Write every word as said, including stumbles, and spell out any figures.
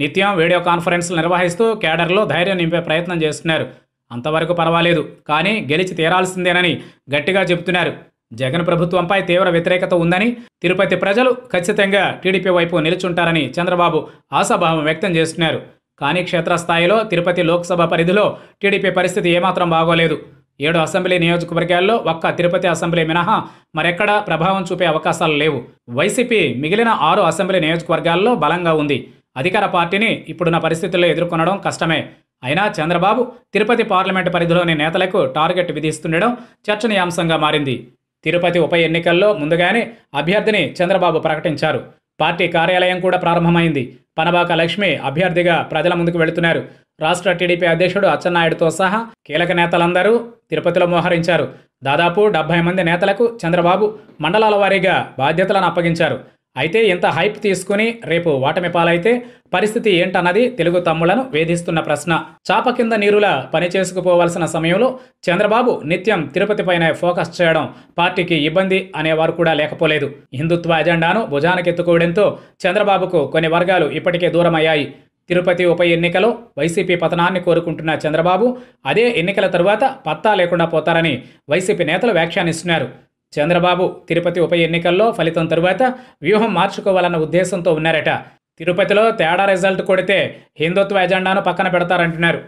నిత్యం వీడియో కాన్ఫరెన్స్లు నిర్వహిస్తూ కేడర్లో ధైర్యం నింపే ప్రయత్నం చేస్తున్నారు. అంతవరకు పర్వాలేదు, కానీ గెలిచి తీరాల్సిందేనని గట్టిగా చెబుతున్నారు. జగన్ ప్రభుత్వంపై తీవ్ర వ్యతిరేకత ఉందని, తిరుపతి ప్రజలు ఖచ్చితంగా టీడీపీ వైపు నిలుచుంటారని చంద్రబాబు ఆశాభావం వ్యక్తం చేస్తున్నారు. కానీ క్షేత్రస్థాయిలో తిరుపతి లోక్సభ పరిధిలో టీడీపీ పరిస్థితి ఏమాత్రం బాగోలేదు. ఏడు అసెంబ్లీ నియోజకవర్గాల్లో ఒక్క తిరుపతి అసెంబ్లీ మినహా మరెక్కడా ప్రభావం చూపే అవకాశాలు లేవు. వైసీపీ మిగిలిన ఆరు అసెంబ్లీ నియోజకవర్గాల్లో బలంగా ఉంది. అధికార పార్టీని ఇప్పుడున్న పరిస్థితుల్లో ఎదుర్కొనడం కష్టమే. అయినా చంద్రబాబు తిరుపతి పార్లమెంటు పరిధిలోని నేతలకు టార్గెట్ విధిస్తుండడం చర్చనీయాంశంగా మారింది. తిరుపతి ఉప ఎన్నికల్లో ముందుగానే అభ్యర్థిని చంద్రబాబు ప్రకటించారు. పార్టీ కార్యాలయం కూడా ప్రారంభమైంది. పనబాక లక్ష్మి అభ్యర్థిగా ప్రజల ముందుకు వెళుతున్నారు. రాష్ట్ర టీడీపీ అధ్యక్షుడు అచ్చెన్నాయుడుతో సహా కీలక నేతలందరూ తిరుపతిలో మోహరించారు. దాదాపు డెబ్బై మంది నేతలకు చంద్రబాబు మండలాల వారీగా బాధ్యతలను అప్పగించారు. అయితే ఇంత హైప్ తీసుకుని రేపు ఓటమి పాలైతే పరిస్థితి ఏంటన్నది తెలుగు తమ్ముళ్లను వేధిస్తున్న ప్రశ్న. చాప కింద నీరులా పనిచేసుకుపోవాల్సిన సమయంలో చంద్రబాబు నిత్యం తిరుపతిపైనే ఫోకస్ చేయడం పార్టీకి ఇబ్బంది అనేవారు కూడా లేకపోలేదు. హిందుత్వ అజెండాను భుజానికెత్తుకోవడంతో చంద్రబాబుకు కొన్ని వర్గాలు ఇప్పటికే దూరమయ్యాయి. తిరుపతి ఉప ఎన్నికలో వైసీపీ పతనాన్ని కోరుకుంటున్న చంద్రబాబు అదే ఎన్నికల తరువాత పత్తా లేకుండా పోతారని వైసీపీ నేతలు వ్యాఖ్యానిస్తున్నారు. చంద్రబాబు తిరుపతి ఉప ఎన్నికల్లో ఫలితం తరువాత వ్యూహం మార్చుకోవాలన్న ఉద్దేశంతో ఉన్నారట. తిరుపతిలో తేడా రిజల్ట్ కొడితే హిందుత్వ ఎజెండాను పక్కన పెడతారంటున్నారు.